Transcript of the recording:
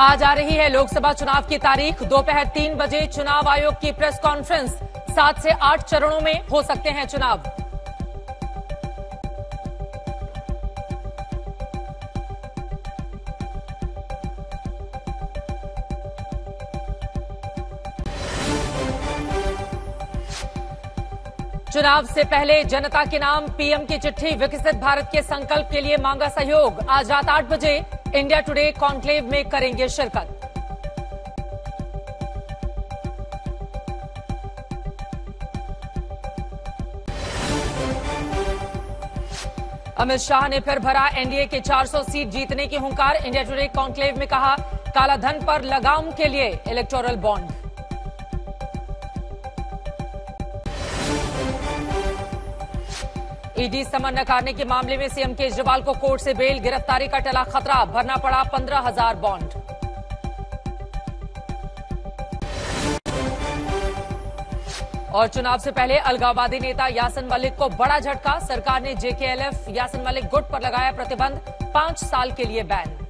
आज आ रही है लोकसभा चुनाव की तारीख। दोपहर 3 बजे चुनाव आयोग की प्रेस कॉन्फ्रेंस। 7 से 8 चरणों में हो सकते हैं चुनाव। चुनाव से पहले जनता के नाम पीएम की चिट्ठी। विकसित भारत के संकल्प के लिए मांगा सहयोग। आज रात 8 बजे इंडिया टुडे कॉन्क्लेव में करेंगे शिरकत। अमित शाह ने फिर भरा एनडीए के 400 सीट जीतने की हुंकार। इंडिया टुडे कॉन्क्लेव में कहा, काला धन पर लगाम के लिए इलेक्टोरल बॉन्ड। ईडी समन नकारने के मामले में सीएम केजरीवाल को कोर्ट से बेल। गिरफ्तारी का टला खतरा, भरना पड़ा 15,000 बॉन्ड। और चुनाव से पहले अलगाववादी नेता यासन मलिक को बड़ा झटका। सरकार ने जेकेएलएफ यासन मलिक गुट पर लगाया प्रतिबंध, 5 साल के लिए बैन।